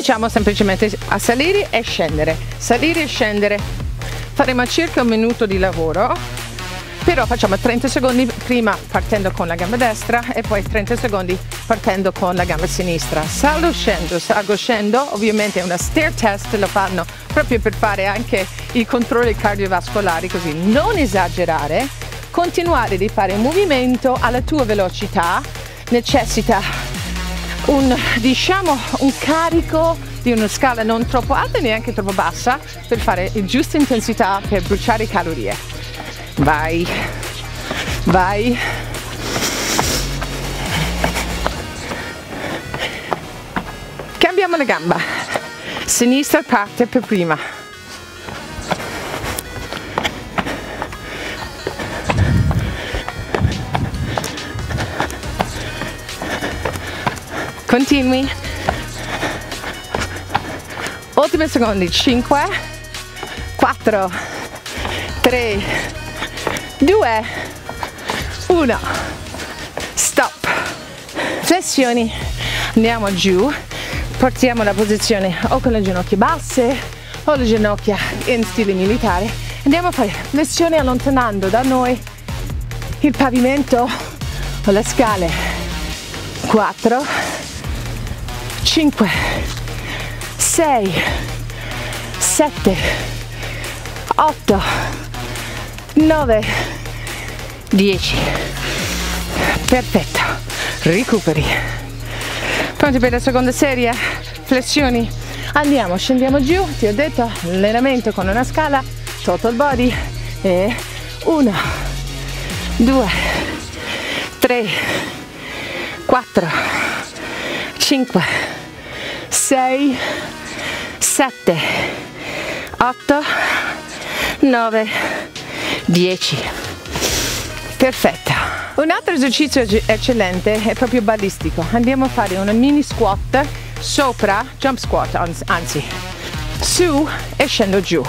cominciamo semplicemente a salire e scendere. Faremo circa un minuto di lavoro, però facciamo 30 secondi prima partendo con la gamba destra e poi 30 secondi partendo con la gamba sinistra. Salgo, scendo, ovviamente è una stair test, lo fanno proprio per fare anche i controlli cardiovascolari, così non esagerare, continuare di fare un movimento alla tua velocità, necessita un carico di una scala non troppo alta e neanche troppo bassa per fare la giusta intensità per bruciare calorie. Vai, cambiamo la gamba, sinistra parte per prima, continui, ultimi secondi, 5 4 3 2 1, stop, flessioni, andiamo giù, portiamo la posizione o con le ginocchia basse o le ginocchia in stile militare, andiamo a fare flessioni allontanando da noi il pavimento o le scale. 4 5 6 7 8 9 10, perfetto, recuperi, pronti per la seconda serie, flessioni, andiamo, scendiamo giù, ti ho detto allenamento con una scala, total body, e 1 2 3 4 5 6 7 8 9 10, perfetta. Un altro esercizio eccellente è proprio balistico, andiamo a fare una mini squat sopra, jump squat anzi, su e scendo giù,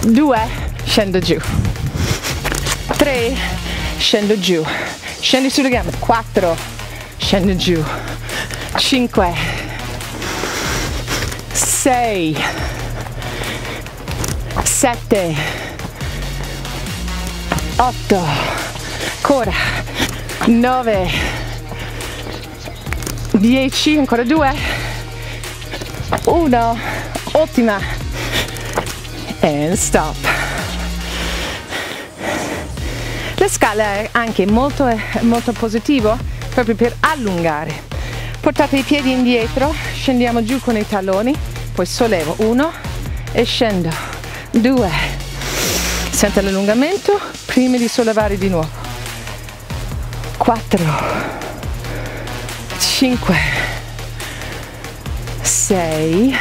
2, scendo giù, 3, scendo giù, scendi sulle gambe, 4, scendo giù, 5 6 7 8, ancora 9 10, ancora 2 1, ottima, e stop. La scala è anche molto positivo proprio per allungare. Portate i piedi indietro, scendiamo giù con i talloni, poi sollevo 1 e scendo, 2, sento l'allungamento prima di sollevare di nuovo, 4 5 6,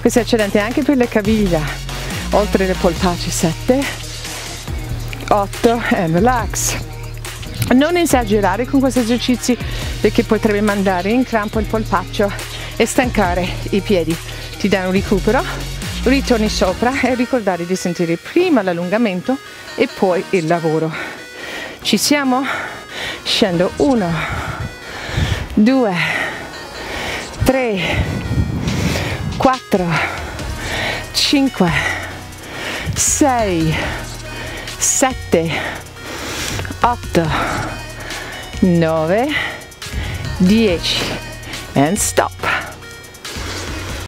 questo è eccellente anche per le caviglia, oltre le polpacce, 7 8, e relax. Non esagerare con questi esercizi perché potrebbe mandare in crampo il polpaccio e stancare i piedi. Ti dai un recupero, ritorni sopra e ricordare di sentire prima l'allungamento e poi il lavoro. Ci siamo? Scendo, 1 2 3 4 5 6 7 8 9 10, and stop.